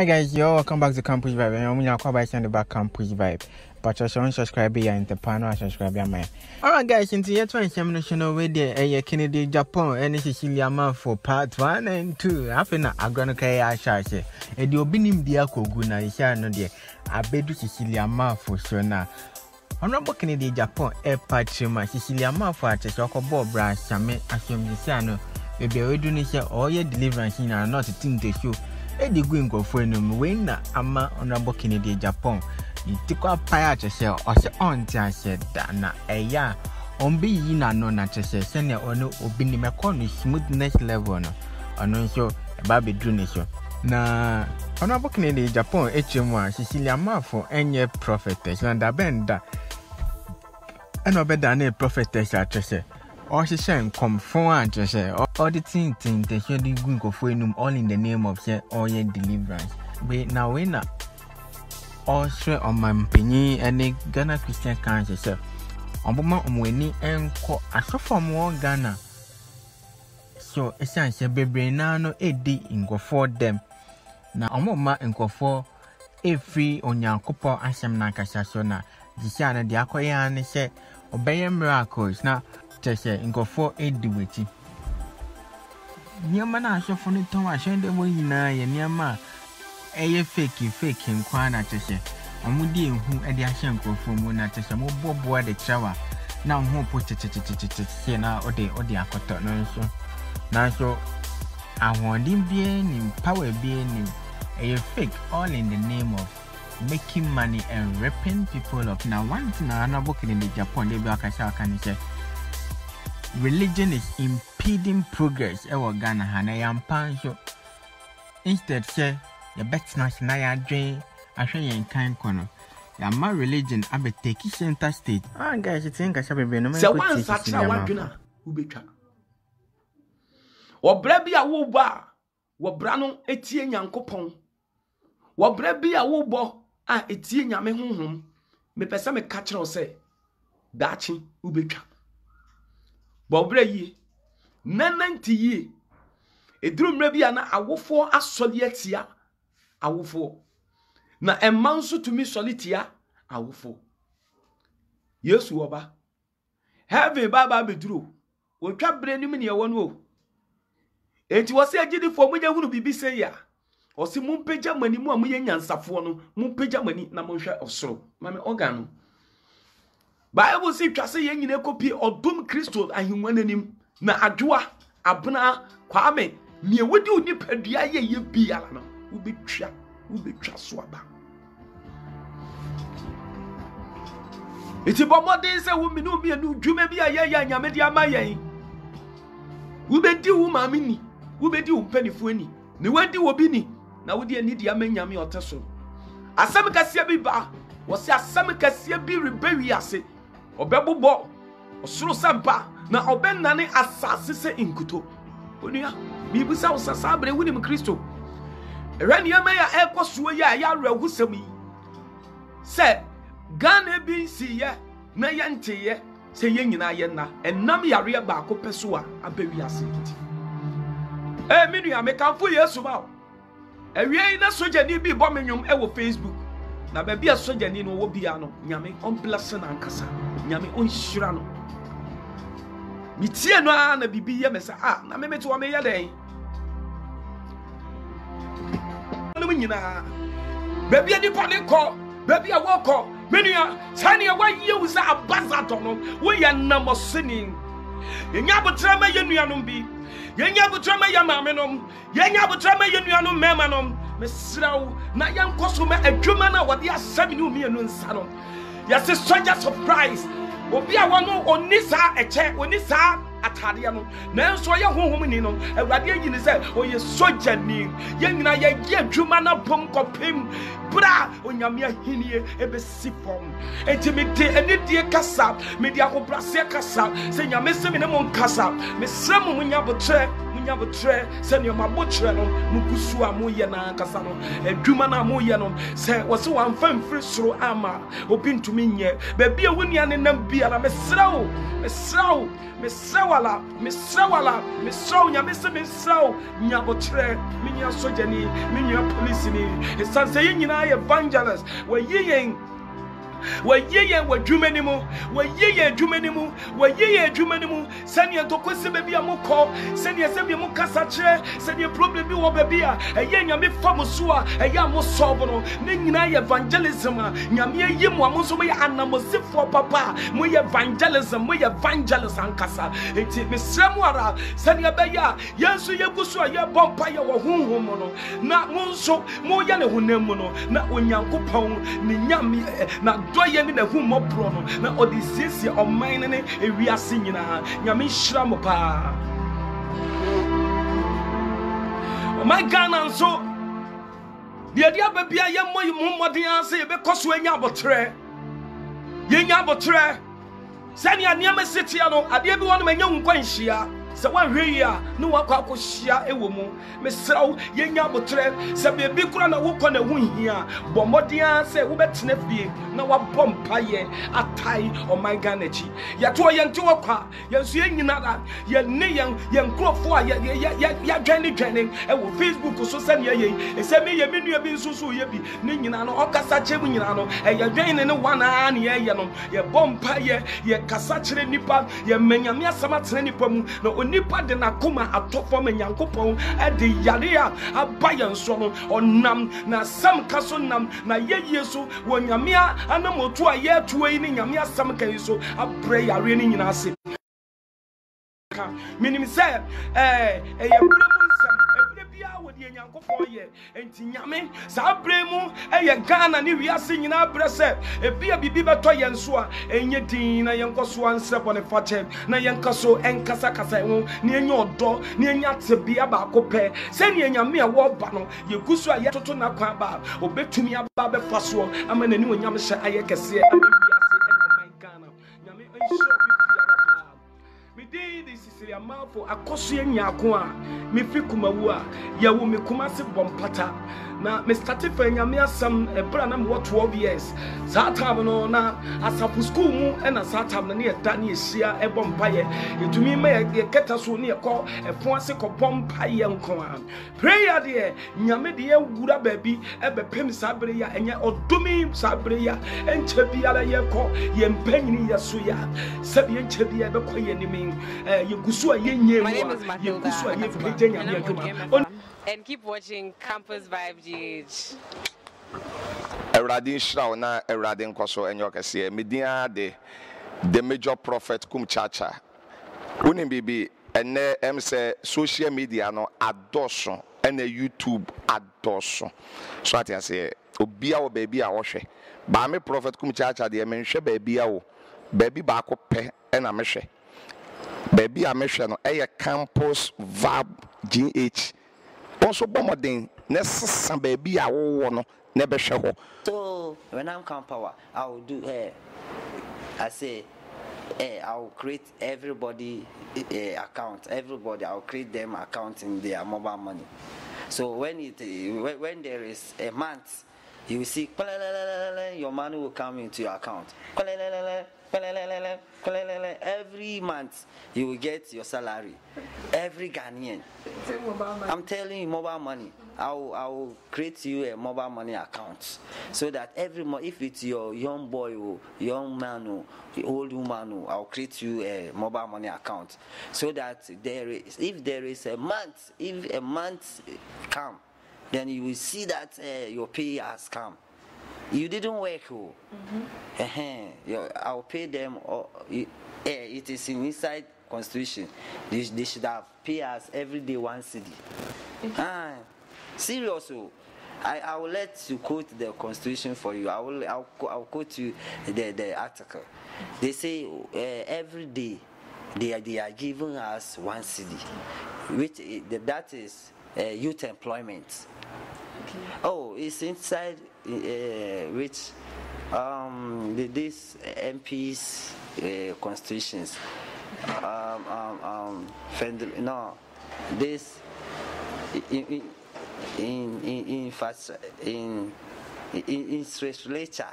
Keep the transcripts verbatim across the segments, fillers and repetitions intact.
Hi guys, yo, welcome back to Campus Vibe. I'm your host on the back Campus Vibe. But also subscribe here in the panel and subscribe here my. Alright guys, in the twenty-seventh channel we did a Kennedy Agyapong and Cecilia Marfo part one and two. Half an hour ago no kaya asha. And you binim dia kogu na isha no de. Abedu Cecilia Marfo shona. Honorable Kennedy Agyapong e patrima Cecilia Marfo acheche okobo bra shame asomdisia no. Bebe we do nisha all your deliverance in are not thing to show. Edi gwingo fwenum wena ama Honorable Kennedy Agyapong itikwa paya chese o se ontia se na eya onbi yi na no na chese se ne ono obi ni meko no smoothness level no ono nso e ba be dru nso na Honorable Kennedy Agyapong echimwa Cecilia Marfo enye prophetess na da benda eno be da na prophetess a chese o chese nkomfon a chese all the thing thing the shedi gwingo fwenum all in the name of say all your deliverance be na wena also on my opinion and Ghana Christian Council so on boma omweni enko asofo mo Ghana so essence bebre na no edi ngofo dem na omoma ngofo every onyankopon asem na kasa so na disia na de akoya ne se obeye miracles na tese ngofo edi weti nyama na asofo ni ton ashende mo nyina ye nyama eye fake fake nkwa na tese amudi enhu ade ahye nkrofo mu na tese mo boboa de chawa na ho po tete na ode ode akoto no nso na so ahondin bie ni power bie ni eye fake all in the name of making money and ripping people up na one thing na na book in the Japan dey be akasha kan se religion is impeding progress e wo Ghana ha na yampan so instead say the best national dream ahwe yen kan kono ya ma religion abeteki center state ah guys it think asha bebe no me so one satra one dwuna ubetwa wo bra bia wo ba wo bra no etie nyankopon wo bra bia wo bo ah etie nyame honhom me pese me ka kire se dachi ubetwa bo bra yi nananti yi eduru mra bia na awofo asole atia awofo na emanso to me solitia awofo Yesu oba heaven baba beduro otwa brenim ne ewo no enti wose agidifo mu jehunu bibi seya ose mu mpegya mani mu amuye nyansafo no mu mpegya mani na monhwe osoro mame organo Bible si twase ye nyine kopie odum Kristo ahinwananim na adwoa abna kwame ne wodi unipadua ye ye bia no ubetwa ubetwa so aba iti bomodin se wo minu bi enu dwuma bi aye ya nyame dia mayen ubedi wo mame ni ubedi wo panifu ni ne wadi wo bi ni na wo dia ni dia manyame oteso asem kase bi ba wo se asem kase bi rebewi ase obebobọ osoro sampa na obenane asase se inkuto onuya bibu sa osasa abre wunim Kristo Rania Maya ekosuo ya ya rehusami se Ghana bi si ye na ye nteye se ye nyina ye na enam yare ba akopeso a abawi asenti eh menua me kanfo Yesu ba o ewie na soja ni bi bɔ menwom e wo Facebook na ba bia soja ni no wo bia no nyame omplase na nkasa nyame onhyira no mitie no na bibi ye mesa ah na memeto wo me ye den nyina baby adi pone ko baby awo ko menua sani awa yewu sa abazado no wo ya namosini yenya botrama yenuanom bi yenya botrama yamamenom yenya botrama yenuanom memanom mesrawo na yankoso ma adwuma na wode asami no mienu nsa no ya se stranger surprise obi awo no onisa eche onisa atade no nanso ye honhom ni no awrade ayi ni se oye soja ni ye nyina ye ye adwuma na pom kopem bra onyame ahinie ebesi pom etimite enedie kasa media ko brase kasa se nyame se me ne mon kasa me srem mo nya botre munya botre se ne ma botre no mukusu amoye na ankasa no adwuma na amoye no se wo se wanfam firi soro ama obi ntumi nye ba bia wo nua ne nam bia na mesra wo mesra wo mesra wala mesra wala mesra wo nya mesra mesra wo nya botre minya soja ni minya police ni esanse yin nyina evangelist we yiyen we yeye we dwumani mu we yeye dwumani mu we yeye dwumani mu sani ntokose be bia mukọ sani esebia mukasa kire sani problem bi wo be bia eye nyame fam so a eye mo solve no ne nyina evangelism a nyame eye mu amonso be anamosefo papa mo evangelism mo evangelist ankasa enti mesremu ara sani be ya yesu yegusu a ye bompa ye wo honhom no na monso mo ye ne honam mu no na onyankopon ne nyame na do ye ni na hu mo pro no na odisisi o man ne ewiase nyina nyame hira mo pa o my ganan so de adia ba bia ye mo moden anse ye be koso anya abotre ye nya abotre sani ania me sitia no ade bi wonu manya nkwanhia se wan hweya no wakwa kwohia ewomu mesraw yenya botre se bebi kura na wokwa na hunhia bomodian se wobetene fie na wabompa ye atai o my ganachi yato yente wakwa yensu yenyina da yenne yen yenkrofo a yadwene dwene ewo Facebook so se ne ye ese me ye menua bi nsusu ye bi ne nyina no okasa chemu nyina no eyadwene ne wana na ye ye no ye bompa ye ye kasa kire nipa ye menyame asama tene nipa mu no onipa de na kuma atofo me nyankopon e de yare a abayan so no onam na sam kaso nam na ye yesu wonyame anamotu a ye tuwe ni nyame asam kan so abre yare ni nyina ase minim se eh e ye nyankopon ye enti nyame sa bremu eye gana ne wiase nyina brese e bia bibi beto ye nso a enye din na yenkoso ansebo ne fache na yenkaso enkasa kasa ho na enye odo na enye atebia ba akopɛ se ne nyame a wo ba no ye kusu a ye toto na kwa ba obetumi aba be faso ama nani onyame hye aye kese ama wiase e man gana nyame ensho Didi Cecilia Marfo akoso nyako a mefi kumawu a yawo me kumase bompata na me starte fa nyame asam ebra na me twelve years satam no na asapu school mu e na satam na ne da ne ehia e bompaye yetumi ma ye keta so ne ekọ efo ase ko bompaye nko a prayer de nyame de wura ba bi e bepem sabre ya enye odumi sabre ya enche bia la ye ko ye mpanyini yeso ya sabe ye enche bia be ko ye ni me and keep watching Campus Vibe Gh. Eradi Shraw na Eradi Nkoso and Yokasi, Medina de the major prophet Kumchacha. Unim Bibi and M say social media no adoson and a YouTube adoson. So I can say, Obiao baby, I wash it. By me prophet Kumchacha, the Amenche baby, baby Bako pe and Ameshe. Baby, I mentioned a Campus Vibe Gh. Also, Bomadin, Ness and baby, I won't never show. So, when I'm Kampawa, I will do, uh, I say, uh, I'll create everybody uh, account, everybody, I'll create them account in their mobile money. So, when it uh, when there is a month, you will see your money will come into your account. Every month you will get your salary. Every Ghanaian. I'm telling you, mobile money. I will, I will create you a mobile money account so that every month, if it's your young boy or young man or old woman, or I'll create you a mobile money account so that there is, if there is a month, if a month come, then you will see that uh, your pay has come. You didn't work, oh. Mm-hmm. uh-huh. I'll pay them. Or, uh, it is in inside constitution. They, they should have paid us every day one cedi. Mm-hmm. Ah, seriously, I, I will let you quote the constitution for you. I will I'll, I'll quote you the, the article. They say uh, every day they, they are giving us one cedi, which uh, that is uh, youth employment. Okay. Oh, it's inside uh, which um, these M Ps uh, constitutions, um, um, um, no, this in in in in first in in, in legislature.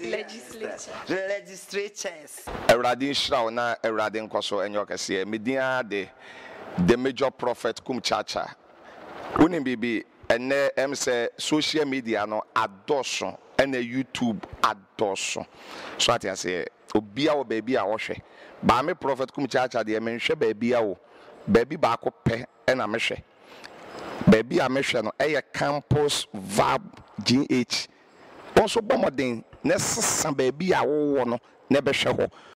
Legislature. Legislatures. Eradin Shraw na Eradin Kwaso Enyokese media de the major prophet Kumchacha. Unimbibi ene em say social media no adoso ene YouTube adoso. So ati say obia wo baby a wo hwe. Ba me prophet Kumchacha de me hwe baby a wo. Baby ba ko pe ena me hwe. Baby a me hwe no eye Campus Vibe Gh. Also, bomb a thing, necessary baby, I will want to never show.